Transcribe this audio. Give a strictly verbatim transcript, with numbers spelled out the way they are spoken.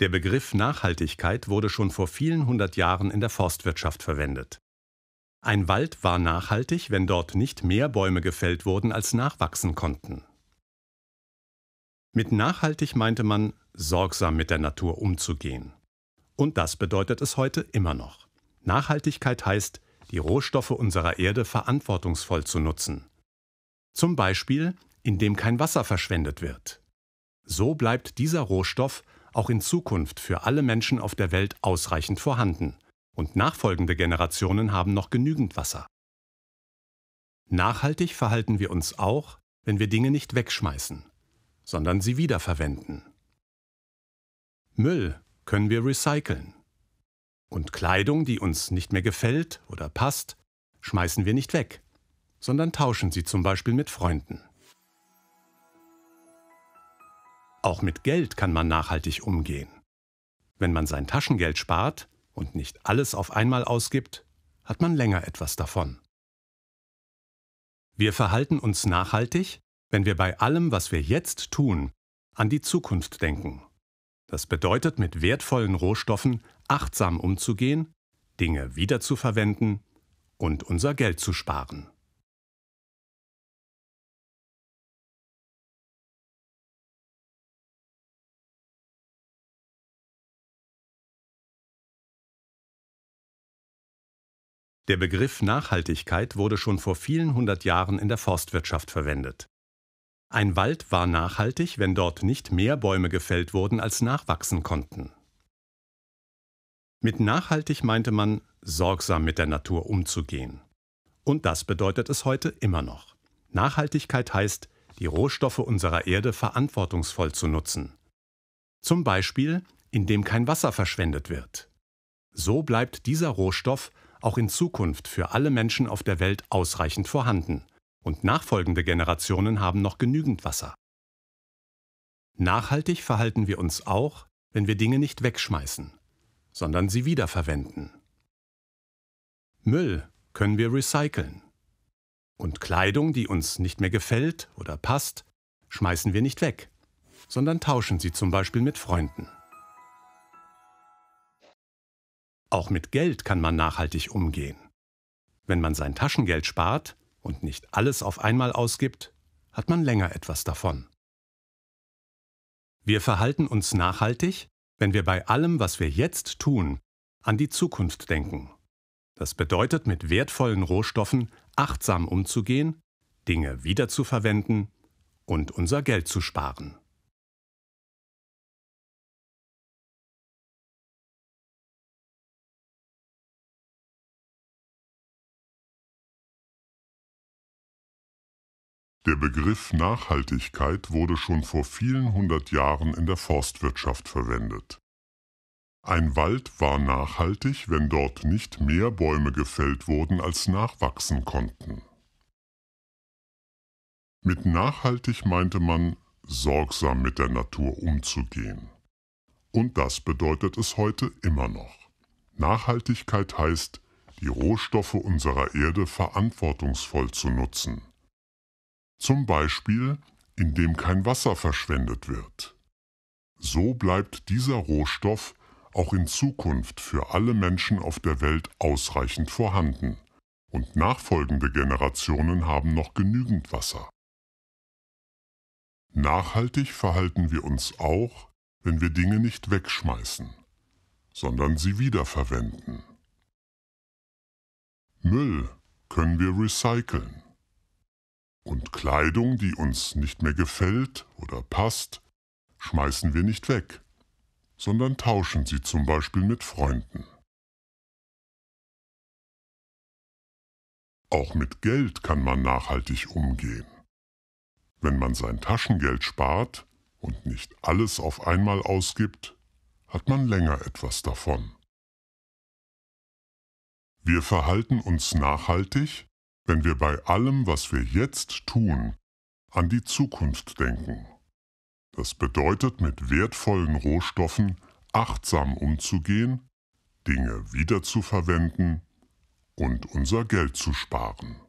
Der Begriff Nachhaltigkeit wurde schon vor vielen hundert Jahren in der Forstwirtschaft verwendet. Ein Wald war nachhaltig, wenn dort nicht mehr Bäume gefällt wurden, als nachwachsen konnten. Mit nachhaltig meinte man, sorgsam mit der Natur umzugehen. Und das bedeutet es heute immer noch. Nachhaltigkeit heißt, die Rohstoffe unserer Erde verantwortungsvoll zu nutzen. Zum Beispiel, indem kein Wasser verschwendet wird. So bleibt dieser Rohstoff auch in Zukunft für alle Menschen auf der Welt ausreichend vorhanden. Und nachfolgende Generationen haben noch genügend Wasser. Nachhaltig verhalten wir uns auch, wenn wir Dinge nicht wegschmeißen, sondern sie wiederverwenden. Müll können wir recyceln. Und Kleidung, die uns nicht mehr gefällt oder passt, schmeißen wir nicht weg, sondern tauschen sie zum Beispiel mit Freunden. Auch mit Geld kann man nachhaltig umgehen. Wenn man sein Taschengeld spart und nicht alles auf einmal ausgibt, hat man länger etwas davon. Wir verhalten uns nachhaltig, wenn wir bei allem, was wir jetzt tun, an die Zukunft denken. Das bedeutet, mit wertvollen Rohstoffen achtsam umzugehen, Dinge wiederzuverwenden und unser Geld zu sparen. Der Begriff Nachhaltigkeit wurde schon vor vielen hundert Jahren in der Forstwirtschaft verwendet. Ein Wald war nachhaltig, wenn dort nicht mehr Bäume gefällt wurden, als nachwachsen konnten. Mit nachhaltig meinte man, sorgsam mit der Natur umzugehen. Und das bedeutet es heute immer noch. Nachhaltigkeit heißt, die Rohstoffe unserer Erde verantwortungsvoll zu nutzen. Zum Beispiel, indem kein Wasser verschwendet wird. So bleibt dieser Rohstoff auch in Zukunft für alle Menschen auf der Welt ausreichend vorhanden. Und nachfolgende Generationen haben noch genügend Wasser. Nachhaltig verhalten wir uns auch, wenn wir Dinge nicht wegschmeißen, sondern sie wiederverwenden. Müll können wir recyceln. Und Kleidung, die uns nicht mehr gefällt oder passt, schmeißen wir nicht weg, sondern tauschen sie zum Beispiel mit Freunden. Auch mit Geld kann man nachhaltig umgehen. Wenn man sein Taschengeld spart und nicht alles auf einmal ausgibt, hat man länger etwas davon. Wir verhalten uns nachhaltig, wenn wir bei allem, was wir jetzt tun, an die Zukunft denken. Das bedeutet, mit wertvollen Rohstoffen achtsam umzugehen, Dinge wiederzuverwenden und unser Geld zu sparen. Der Begriff Nachhaltigkeit wurde schon vor vielen hundert Jahren in der Forstwirtschaft verwendet. Ein Wald war nachhaltig, wenn dort nicht mehr Bäume gefällt wurden, als nachwachsen konnten. Mit nachhaltig meinte man, sorgsam mit der Natur umzugehen. Und das bedeutet es heute immer noch. Nachhaltigkeit heißt, die Rohstoffe unserer Erde verantwortungsvoll zu nutzen. Zum Beispiel, indem kein Wasser verschwendet wird. So bleibt dieser Rohstoff auch in Zukunft für alle Menschen auf der Welt ausreichend vorhanden. Und nachfolgende Generationen haben noch genügend Wasser. Nachhaltig verhalten wir uns auch, wenn wir Dinge nicht wegschmeißen, sondern sie wiederverwenden. Müll können wir recyceln. Und Kleidung, die uns nicht mehr gefällt oder passt, schmeißen wir nicht weg, sondern tauschen sie zum Beispiel mit Freunden. Auch mit Geld kann man nachhaltig umgehen. Wenn man sein Taschengeld spart und nicht alles auf einmal ausgibt, hat man länger etwas davon. Wir verhalten uns nachhaltig, wenn wir bei allem, was wir jetzt tun, an die Zukunft denken. Das bedeutet, mit wertvollen Rohstoffen achtsam umzugehen, Dinge wiederzuverwenden und unser Geld zu sparen.